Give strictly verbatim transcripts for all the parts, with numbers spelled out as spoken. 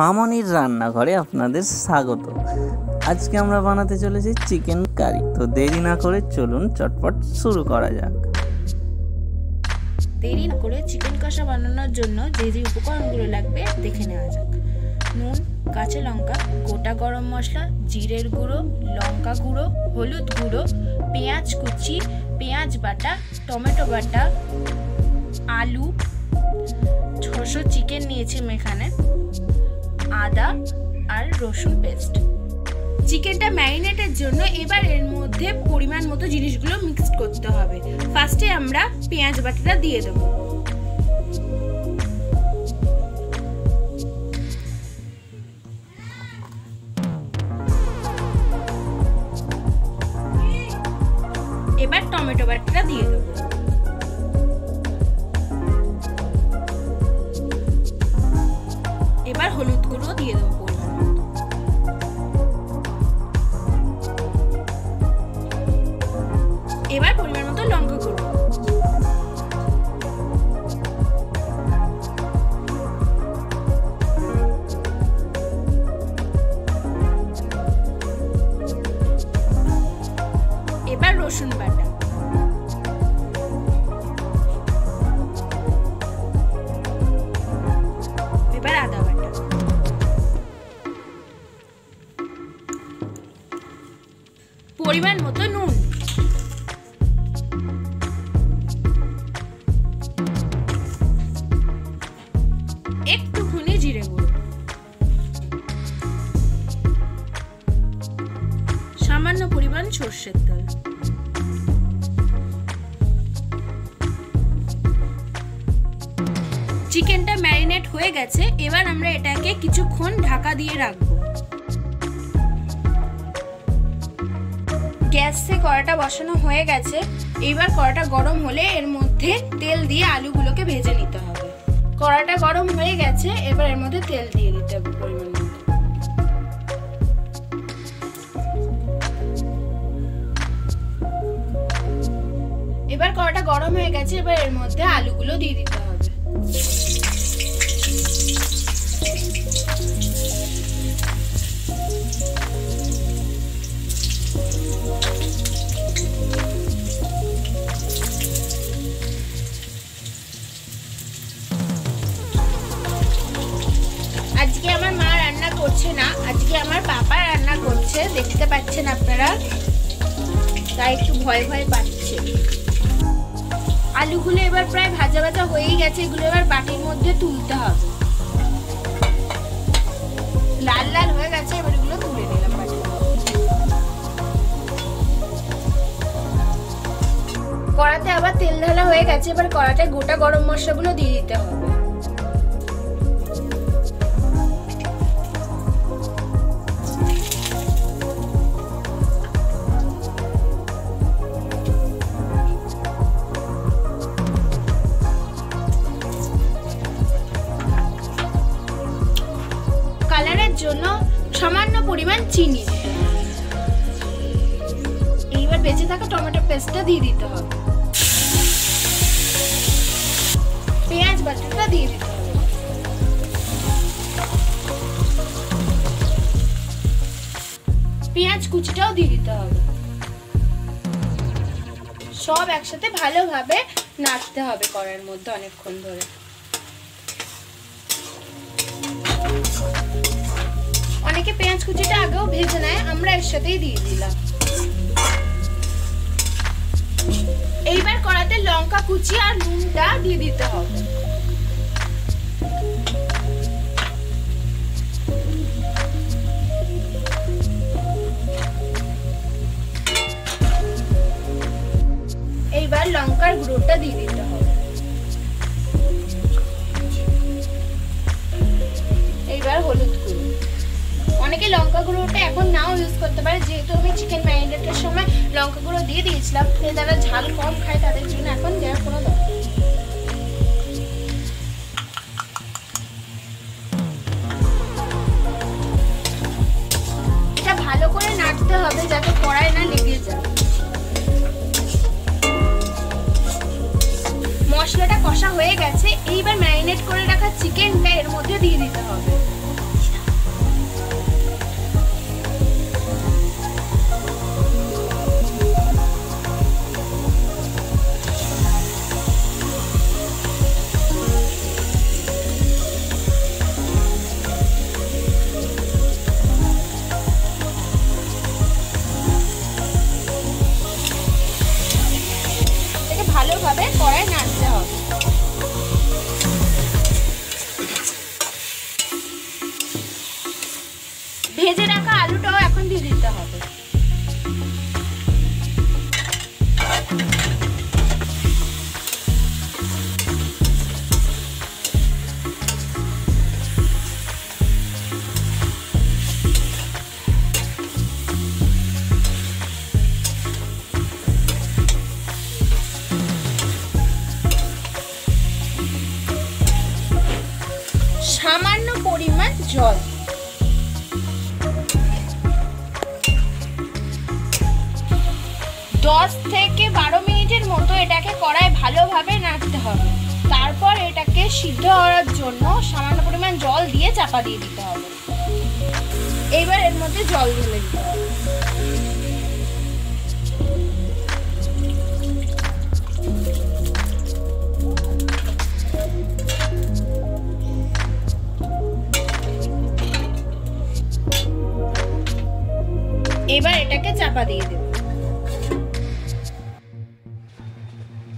মামনির রান্নাঘরে আপনাদের স্বাগত। আজকে আমরা বানাতে চলেছি চিকেন কারি। তো দেরি না করে চলুন চটপট শুরু করা যাক। দেরি না করে চিকেন কষা বানানোর জন্য যে যে উপকরণগুলো লাগবে দেখে নেওয়া যাক। নুন, কাঁচা লঙ্কা, গোটা গরম মশলা, জিরের গুঁড়ো, লঙ্কা গুঁড়ো, হলুদ গুঁড়ো, পেঁয়াজ কুচি, পেঁয়াজ বাটা, টমেটো বাটা, আলু, ছশো চিকেন নিয়েছি এখানে, আদা আর রসুন পেস্ট। চিকেনটা ম্যারিনেটের জন্য এবার এর মধ্যে পরিমাণ মতো জিনিসগুলো মিক্স করতে হবে। ফার্স্টে আমরা পেঁয়াজ বাটাটা দিয়ে দেব। এবার টমেটো বাটাটা দিয়ে দেব। এবার হলুদ গুঁড়ো দিয়ে দেব। এবার পরিমাণ মতো লঙ্কা গুঁড়ো। এবার রসুন বাটা। এবার আদা বাটা। পরিমাণ মতো নুন। সামান্য পরিমাণ সরষের তেল। চিকেনটা ম্যারিনেট হয়ে গেছে, এবার আমরা এটাকে কিছুক্ষণ ঢাকা দিয়ে রাখবো। গ্যাসে কড়াটা বসানো হয়ে গেছে, এবার কড়াটা গরম হলে এর মধ্যে তেল দিয়ে আলুগুলোকে ভেজে নিতে হবে। কড়াটা গরম হয়ে গেছে, এবার এর মধ্যে তেল দিয়ে দিতে হবে পরিমাণ মতো। এবার কড়াটা গরম হয়ে গেছে, এবার এর মধ্যে আলুগুলো দিয়ে দিতে হবে। আজকে আমার মা রান্না করছে না, আজকে আমার বাবা রান্না করছে, দেখতে পাচ্ছেন আপনারা, তাই একটু ভয় ভয় পাচ্ছে। আলুগুলো এবার প্রায় ভাজা ভাজা হয়েই গেছে, এগুলো এবার বাটির মধ্যে তুলতে হবে। লাল লাল হয়ে গেছে, এবার এগুলো তুলে নিলাম বাটির মধ্যে। কড়াতে আবার তেল ঢালা হয়ে গেছে, এবার কড়াতে গোটা গরম মশলাগুলো দিয়ে দিতে হবে। কালারের জন্য সামান্য পরিমাণ চিনি। এইবার বেঁচে থাকা টমেটো পেস্টটা দিয়ে দিতে হবে। পেঁয়াজ বাটাটা দিয়ে দিতে হবে। পেঁয়াজ কুচিটাও দিয়ে দিতে হবে। সব একসাথে ভালোভাবে নাড়তে হবে কড়ার মধ্যে অনেকক্ষণ ধরে। অনেকে পেঁয়াজ কুচিটা আগেও ভেজে নেয়, আমরা এর সাথেই দিয়ে দিলাম। এইবার কড়াতে লঙ্কা কুচি আর নুনটা দিয়ে দিতে হবে। এইবার লঙ্কার গুঁড়োটা দিয়ে দিতে হবে। এইবার হলুদ গুঁড়ো। অনেকে লঙ্কা গুঁড়োটা এখন নাও ইউজ করতে পারে, যেহেতু আমি চিকেন ম্যারিনেটের সময় লঙ্কা গুঁড়ো দিয়ে দিয়েছিলাম, যারা ঝাল কম খায় তাদের জন্য এখন দেওয়ার কোনো দরকার নেই। এটা ভালো করে নাড়তে হবে যাতে কড়ায় না লেগে যায়। মশলাটা কষা হয়ে গেছে, এইবার ম্যারিনেট করে রাখা চিকেনটা এর মধ্যে দিয়ে দিতে হবে। জল। দশ থেকে বারো মিনিটের মতো এটাকে কড়ায় ভালোভাবে নাড়তে হবে। তারপর এটাকে সিদ্ধ হওয়ার জন্য সামান্য পরিমাণ জল দিয়ে চাপা দিয়ে দিতে হবে। এবার এর মধ্যে জল ঢেলে দিতে হবে। এবার এটাকে চাপা দিয়ে দেব।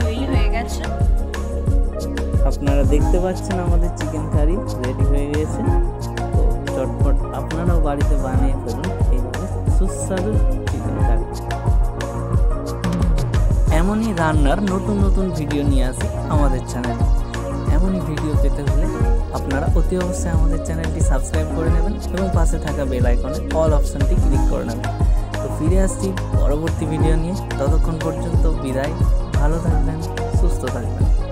তৈরি হয়ে গেছে। আপনারা দেখতে পাচ্ছেন আমাদের চিকেন কারি রেডি হয়ে গেছে। তো চটপট আপনারাও বাড়িতে বানিয়ে ফেলুন এইভাবে সুস্বাদু চিকেন কারি। এমনই রান্নার নতুন নতুন ভিডিও নিয়ে আসে আমাদের চ্যানেলে। এমনই ভিডিও পেতে হলে আপনারা অতি অবশ্যই আমাদের চ্যানেলটি সাবস্ক্রাইব করে নেবেন এবং পাশে থাকা বেল আইকনে অল অপশনটি ক্লিক করে নেবেন। তো ফিরে আসছি পরবর্তী ভিডিও নিয়ে, ততক্ষণ পর্যন্ত বিদায়। ভালো থাকবেন, সুস্থ থাকবেন।